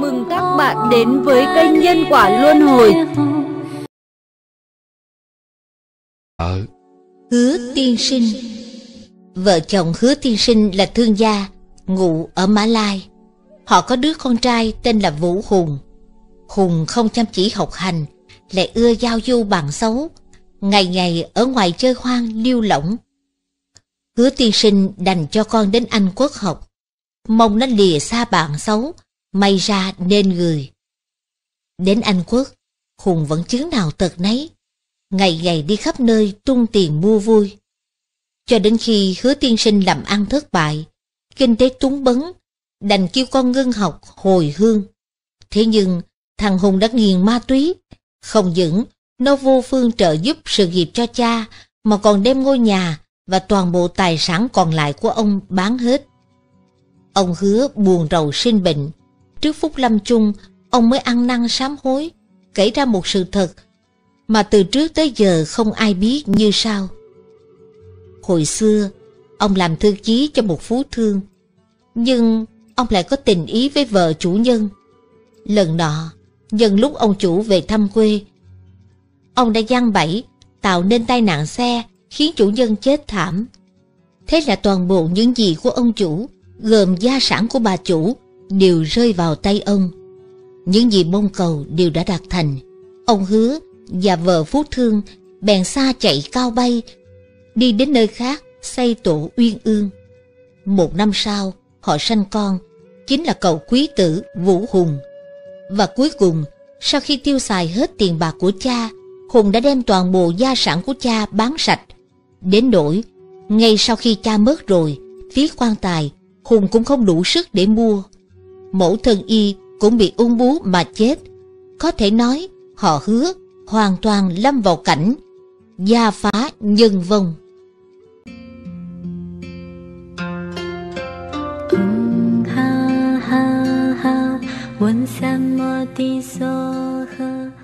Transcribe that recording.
mừng các bạn đến với kênh Nhân Quả Luân Hồi. Hứa Tiên Sinh. Vợ chồng Hứa Tiên Sinh là thương gia, ngụ ở Mã Lai. Họ có đứa con trai tên là Vũ Hùng. Hùng không chăm chỉ học hành, lại ưa giao du bạn xấu, ngày ngày ở ngoài chơi hoang điêu lỏng. Hứa Tiên Sinh đành cho con đến Anh Quốc học, mong nó lìa xa bạn xấu, may ra nên người. Đến Anh Quốc, Hùng vẫn chứng nào tật nấy, ngày ngày đi khắp nơi tung tiền mua vui. Cho đến khi Hứa Tiên Sinh làm ăn thất bại, kinh tế túng bấn, đành kêu con ngưng học hồi hương. Thế nhưng thằng Hùng đã nghiền ma túy, không những nó vô phương trợ giúp sự nghiệp cho cha, mà còn đem ngôi nhà và toàn bộ tài sản còn lại của ông bán hết. Ông Hứa buồn rầu sinh bệnh. Trước phút lâm chung, ông mới ăn năn sám hối, kể ra một sự thật mà từ trước tới giờ không ai biết như sau. Hồi xưa, ông làm thư ký cho một phú thương, nhưng ông lại có tình ý với vợ chủ nhân. Lần nọ, nhân lúc ông chủ về thăm quê, ông đã giăng bẫy tạo nên tai nạn xe khiến chủ nhân chết thảm. Thế là toàn bộ những gì của ông chủ, gồm gia sản của bà chủ, đều rơi vào tay ông. Những gì mong cầu đều đã đạt thành. Ông Hứa và vợ phú thương bèn xa chạy cao bay, đi đến nơi khác xây tổ uyên ương. Một năm sau, họ sanh con, chính là cậu quý tử Vũ Hùng. Và cuối cùng, sau khi tiêu xài hết tiền bạc của cha, Hùng đã đem toàn bộ gia sản của cha bán sạch. Đến nỗi, ngay sau khi cha mất rồi, phí quan tài Hùng cũng không đủ sức để mua. Mẫu thân y cũng bị ung bú mà chết. Có thể nói, họ Hứa hoàn toàn lâm vào cảnh gia phá nhân vong. Ha ha ha,